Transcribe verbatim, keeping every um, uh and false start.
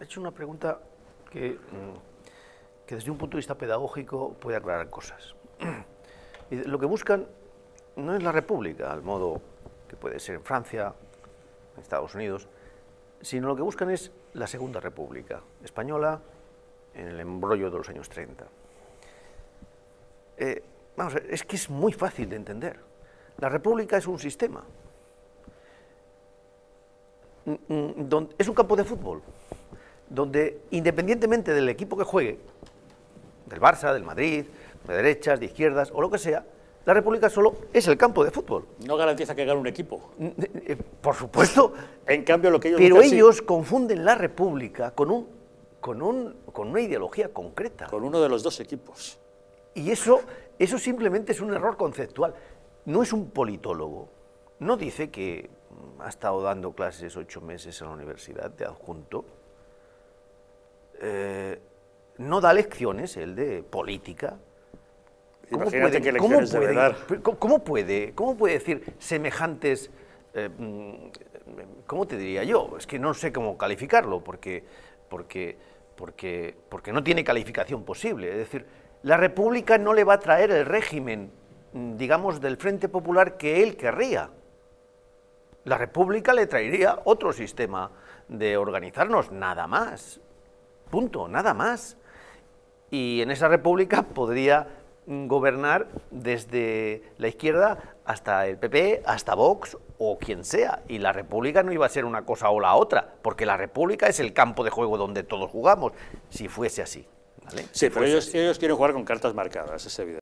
ha hecho una pregunta que, que desde un punto de vista pedagógico puede aclarar cosas. Lo que buscan no es la república, al modo que puede ser en Francia, en Estados Unidos, sino lo que buscan es la Segunda República Española en el embrollo de los años treinta. Eh, vamos, es que es muy fácil de entender. La república es un sistema. Es un campo de fútbol, donde independientemente del equipo que juegue, del Barça, del Madrid, de derechas, de izquierdas o lo que sea, la república solo es el campo de fútbol. No garantiza que gane un equipo. Por supuesto. En cambio, lo que ellos... Pero ellos sí confunden la república con, un, con, un, con una ideología concreta. Con uno de los dos equipos. Y eso, eso simplemente es un error conceptual. No es un politólogo. No dice que ha estado dando clases ocho meses en la universidad de adjunto. Eh, no da lecciones, el de política. ¿Cómo puede, qué cómo, puede, cómo, puede, ¿Cómo puede decir semejantes, eh, cómo te diría yo? Es que no sé cómo calificarlo, porque, porque, porque, porque no tiene calificación posible. Es decir, la república no le va a traer el régimen, digamos, del Frente Popular que él querría. La república le traería otro sistema de organizarnos, nada más. Punto, nada más. Y en esa república podría gobernar desde la izquierda hasta el P P, hasta Vox o quien sea, y la república no iba a ser una cosa o la otra, porque la república es el campo de juego donde todos jugamos, si fuese así, ¿vale? Sí, si pero ellos, ellos quieren jugar con cartas marcadas, es evidente.